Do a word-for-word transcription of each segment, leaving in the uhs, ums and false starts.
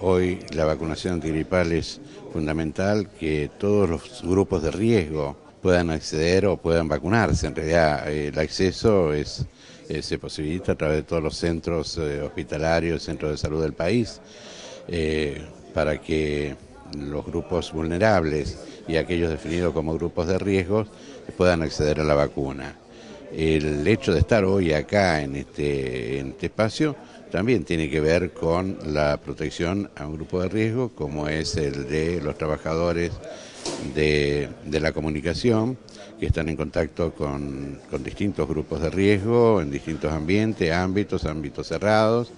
Hoy la vacunación antigripal es fundamental, que todos los grupos de riesgo puedan acceder o puedan vacunarse. En realidad el acceso es, se posibilita a través de todos los centros hospitalarios, centros de salud del país, eh, para que los grupos vulnerables y aquellos definidos como grupos de riesgo puedan acceder a la vacuna. El hecho de estar hoy acá en este, en este espacio también tiene que ver con la protección a un grupo de riesgo como es el de los trabajadores de, de la comunicación, que están en contacto con, con distintos grupos de riesgo en distintos ambientes, ámbitos, ámbitos cerrados,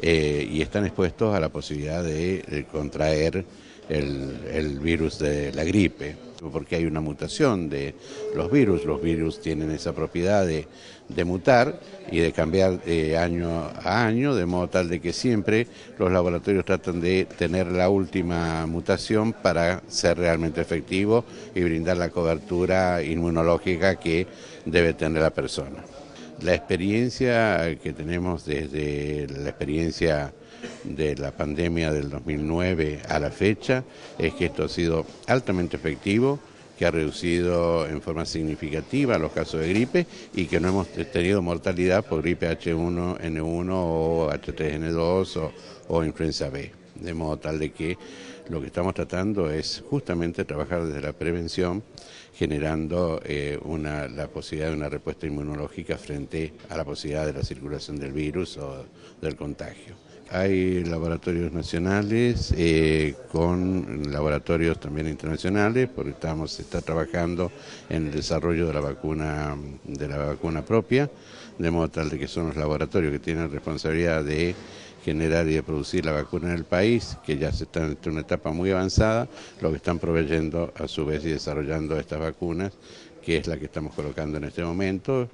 eh, y están expuestos a la posibilidad de, de contraer el, el virus de la gripe. Porque hay una mutación de los virus, los virus tienen esa propiedad de, de mutar y de cambiar de año a año, de modo tal de que siempre los laboratorios tratan de tener la última mutación para ser realmente efectivos y brindar la cobertura inmunológica que debe tener la persona. La experiencia que tenemos desde la experiencia de la pandemia del dos mil nueve a la fecha es que esto ha sido altamente efectivo, que ha reducido en forma significativa los casos de gripe y que no hemos tenido mortalidad por gripe H uno N uno o H tres N dos o, o influenza B. De modo tal de que lo que estamos tratando es justamente trabajar desde la prevención, generando eh, una, la posibilidad de una respuesta inmunológica frente a la posibilidad de la circulación del virus o del contagio. Hay laboratorios nacionales eh, con laboratorios también internacionales, porque estamos se está trabajando en el desarrollo de la vacuna de la vacuna propia, de modo tal de que son los laboratorios que tienen responsabilidad de generar y de producir la vacuna en el país, que ya se están en una etapa muy avanzada, lo que están proveyendo a su vez y desarrollando estas vacunas, que es la que estamos colocando en este momento.